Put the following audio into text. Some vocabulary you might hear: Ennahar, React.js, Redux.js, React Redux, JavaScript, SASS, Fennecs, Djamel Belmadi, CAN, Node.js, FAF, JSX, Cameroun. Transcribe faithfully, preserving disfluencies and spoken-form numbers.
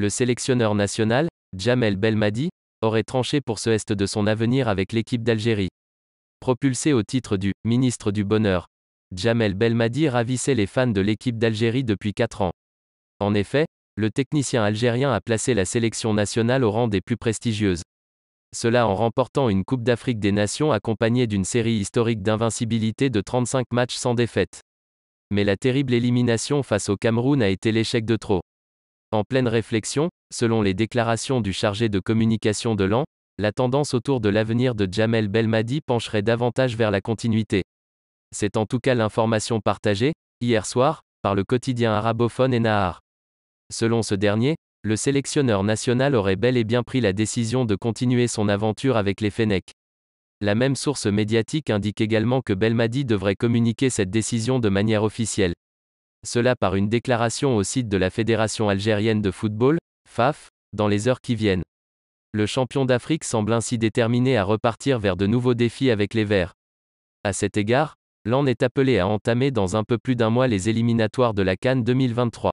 Le sélectionneur national, Djamel Belmadi, aurait tranché pour ce Est de son avenir avec l'équipe d'Algérie. Propulsé au titre du « ministre du bonheur », Djamel Belmadi ravissait les fans de l'équipe d'Algérie depuis quatre ans. En effet, le technicien algérien a placé la sélection nationale au rang des plus prestigieuses. Cela en remportant une Coupe d'Afrique des Nations accompagnée d'une série historique d'invincibilité de trente-cinq matchs sans défaite. Mais la terrible élimination face au Cameroun a été l'échec de trop. En pleine réflexion, selon les déclarations du chargé de communication de l'A N, la tendance autour de l'avenir de Djamel Belmadi pencherait davantage vers la continuité. C'est en tout cas l'information partagée, hier soir, par le quotidien arabophone Ennahar. Selon ce dernier, le sélectionneur national aurait bel et bien pris la décision de continuer son aventure avec les Fennecs. La même source médiatique indique également que Belmadi devrait communiquer cette décision de manière officielle. Cela par une déclaration au site de la Fédération algérienne de football, F A F, dans les heures qui viennent. Le champion d'Afrique semble ainsi déterminé à repartir vers de nouveaux défis avec les Verts. À cet égard, l'A N est appelé à entamer dans un peu plus d'un mois les éliminatoires de la CAN deux mille vingt-trois.